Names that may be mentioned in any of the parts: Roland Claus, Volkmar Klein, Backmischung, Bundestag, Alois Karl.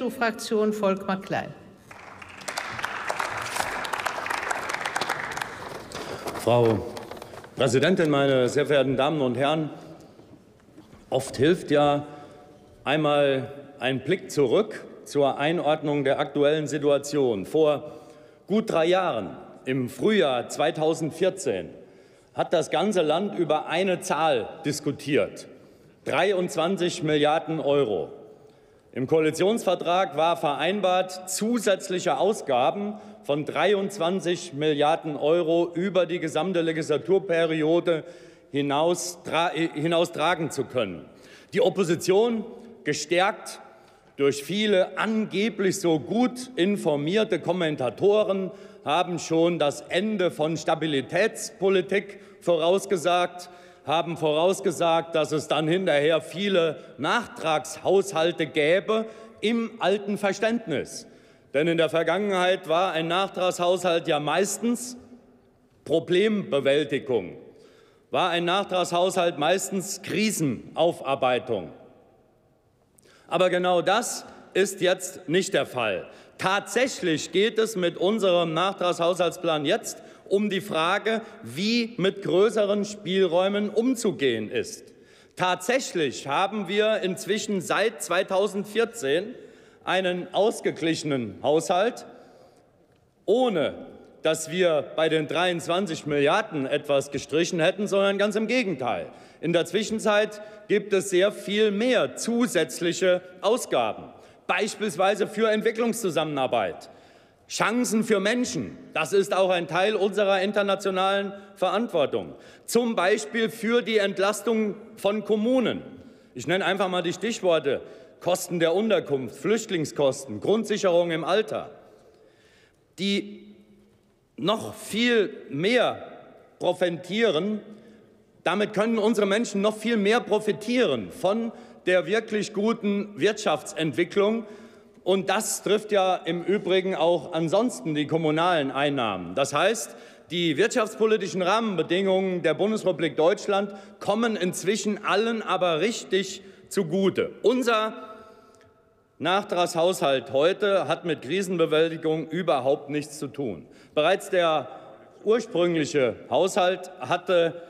zur Fraktion Volkmar Klein. Frau Präsidentin, meine sehr verehrten Damen und Herren! Oft hilft ja einmal ein Blick zurück zur Einordnung der aktuellen Situation. Vor gut 3 Jahren, im Frühjahr 2014, hat das ganze Land über eine Zahl diskutiert: 23 Milliarden Euro. Im Koalitionsvertrag war vereinbart, zusätzliche Ausgaben von 23 Milliarden Euro über die gesamte Legislaturperiode hinaus tragen zu können. Die Opposition, gestärkt durch viele angeblich so gut informierte Kommentatoren, haben schon das Ende von Stabilitätspolitik vorausgesagt, haben vorausgesagt, dass es dann hinterher viele Nachtragshaushalte gäbe im alten Verständnis. Denn in der Vergangenheit war ein Nachtragshaushalt ja meistens Problembewältigung, war ein Nachtragshaushalt meistens Krisenaufarbeitung. Aber genau das ist jetzt nicht der Fall. Tatsächlich geht es mit unserem Nachtragshaushaltsplan jetzt um die Frage, wie mit größeren Spielräumen umzugehen ist. Tatsächlich haben wir inzwischen seit 2014 einen ausgeglichenen Haushalt, ohne dass wir bei den 23 Milliarden etwas gestrichen hätten, sondern ganz im Gegenteil. In der Zwischenzeit gibt es sehr viel mehr zusätzliche Ausgaben, beispielsweise für Entwicklungszusammenarbeit. Chancen für Menschen, das ist auch ein Teil unserer internationalen Verantwortung. Zum Beispiel für die Entlastung von Kommunen. Ich nenne einfach mal die Stichworte: Kosten der Unterkunft, Flüchtlingskosten, Grundsicherung im Alter. Die noch viel mehr profitieren, damit können unsere Menschen noch viel mehr profitieren von der wirklich guten Wirtschaftsentwicklung. Und das trifft ja im Übrigen auch ansonsten die kommunalen Einnahmen. Das heißt, die wirtschaftspolitischen Rahmenbedingungen der Bundesrepublik Deutschland kommen inzwischen allen aber richtig zugute. Unser Nachtragshaushalt heute hat mit Krisenbewältigung überhaupt nichts zu tun. Bereits der ursprüngliche Haushalt hatte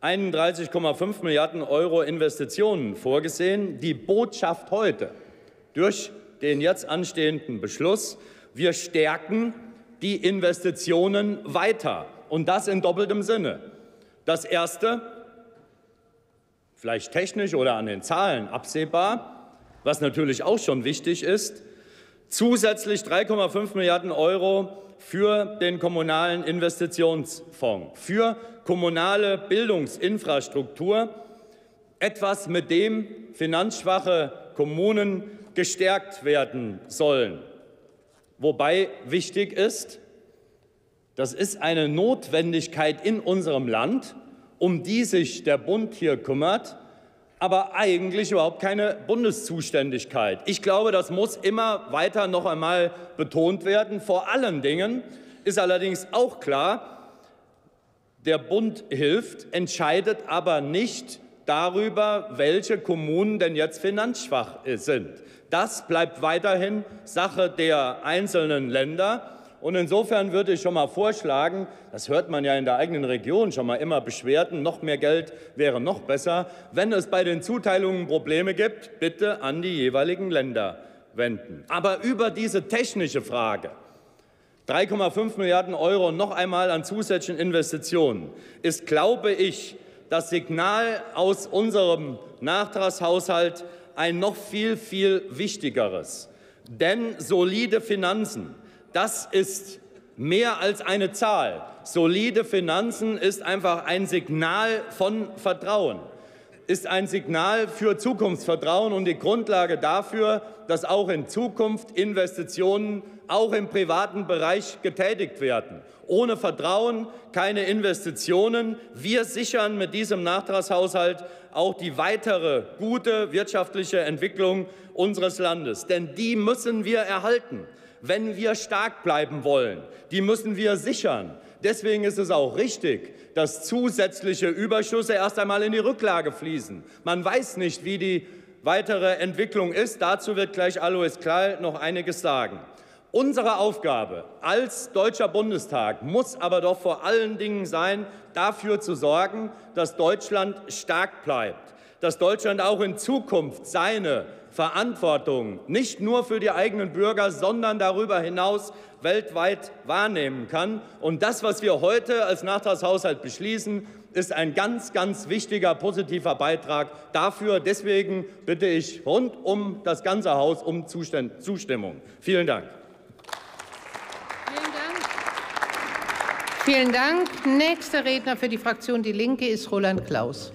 31,5 Milliarden Euro Investitionen vorgesehen. Die Botschaft heute durch den jetzt anstehenden Beschluss: Wir stärken die Investitionen weiter, und das in doppeltem Sinne. Das Erste, vielleicht technisch oder an den Zahlen absehbar, was natürlich auch schon wichtig ist: zusätzlich 3,5 Milliarden Euro für den kommunalen Investitionsfonds, für kommunale Bildungsinfrastruktur, etwas, mit dem finanzschwache Kommunen gestärkt werden sollen. Wobei wichtig ist, das ist eine Notwendigkeit in unserem Land, um die sich der Bund hier kümmert, aber eigentlich überhaupt keine Bundeszuständigkeit. Ich glaube, das muss immer weiter noch einmal betont werden. Vor allen Dingen ist allerdings auch klar, der Bund hilft, entscheidet aber nicht darüber, welche Kommunen denn jetzt finanzschwach sind. Das bleibt weiterhin Sache der einzelnen Länder. Und insofern würde ich schon mal vorschlagen, das hört man ja in der eigenen Region schon mal immer Beschwerden, noch mehr Geld wäre noch besser: Wenn es bei den Zuteilungen Probleme gibt, bitte an die jeweiligen Länder wenden. Aber über diese technische Frage, 3,5 Milliarden Euro noch einmal an zusätzlichen Investitionen, ist, glaube ich, das Signal aus unserem Nachtragshaushalt ein noch viel wichtigeres. Denn solide Finanzen, das ist mehr als eine Zahl. Solide Finanzen ist einfach ein Signal von Vertrauen, ist ein Signal für Zukunftsvertrauen und die Grundlage dafür, dass auch in Zukunft Investitionen auch im privaten Bereich getätigt werden. Ohne Vertrauen keine Investitionen. Wir sichern mit diesem Nachtragshaushalt auch die weitere gute wirtschaftliche Entwicklung unseres Landes. Denn die müssen wir erhalten, wenn wir stark bleiben wollen. Die müssen wir sichern. Deswegen ist es auch richtig, dass zusätzliche Überschüsse erst einmal in die Rücklage fließen. Man weiß nicht, wie die weitere Entwicklung ist. Dazu wird gleich Alois Karl noch einiges sagen. Unsere Aufgabe als Deutscher Bundestag muss aber doch vor allen Dingen sein, dafür zu sorgen, dass Deutschland stark bleibt, dass Deutschland auch in Zukunft seine Verantwortung nicht nur für die eigenen Bürger, sondern darüber hinaus weltweit wahrnehmen kann. Und das, was wir heute als Nachtragshaushalt beschließen, ist ein ganz, ganz wichtiger, positiver Beitrag dafür. Deswegen bitte ich rund um das ganze Haus um Zustimmung. Vielen Dank. Vielen Dank. Nächster Redner für die Fraktion Die Linke ist Roland Claus.